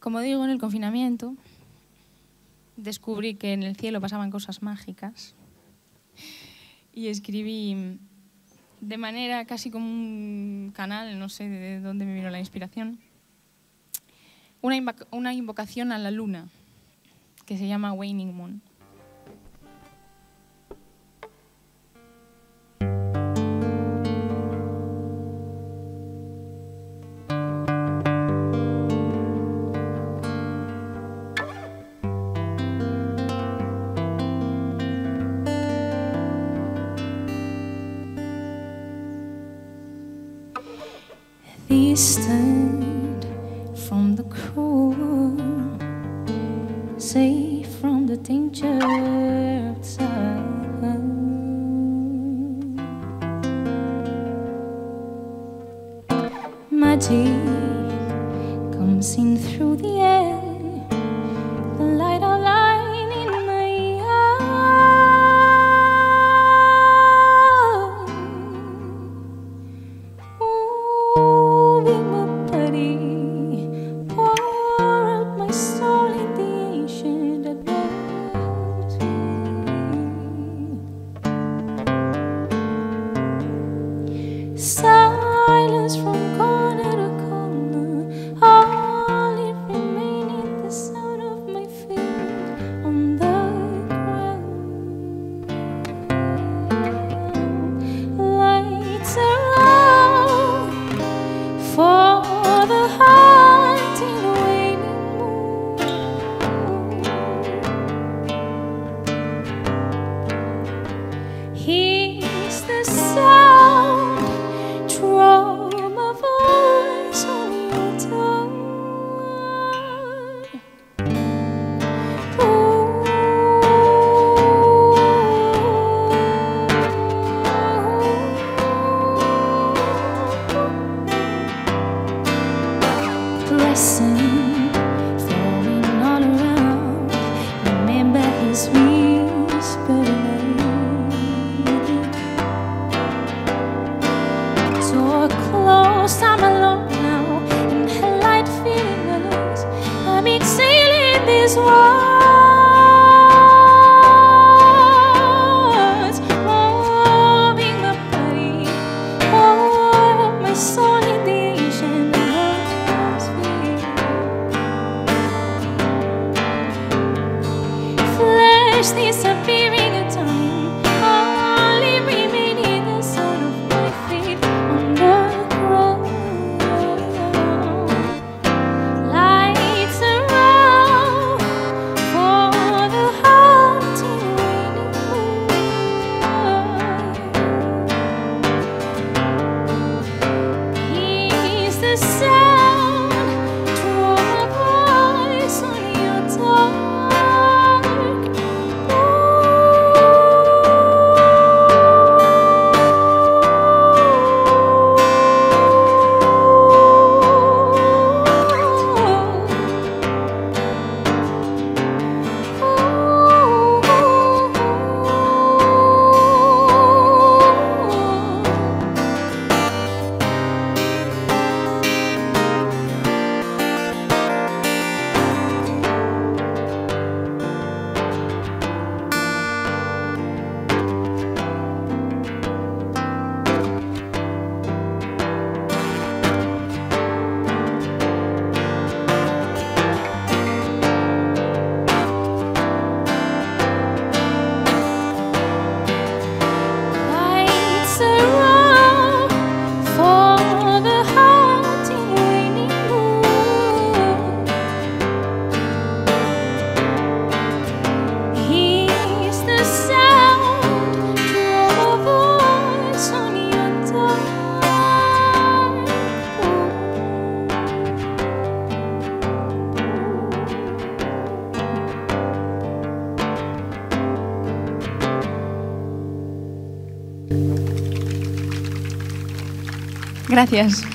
Como digo, en el confinamiento descubrí que en el cielo pasaban cosas mágicas y escribí de manera casi como un canal, no sé de dónde me vino la inspiración, una invocación a la luna que se llama Waning Moon. Distant from the cold, safe from the danger outside. Magic comes in through the air, the light of light in my eyes. Ooh. Silence from corner to corner, all it remained the sound of my feet on the ground. Lights are out for the haunting waning moon. Here's the sound. Falling all around, remember his whisper. Door closed, I'm alone now, and a light filling my lungs. I'm exhaling these words, moving my body, all of my soul. Disappearing in time, only remaining the sound of my feet on the ground. Lights around for the haunting waning moon. Here's the sound through a voice on your tongue. Gracias.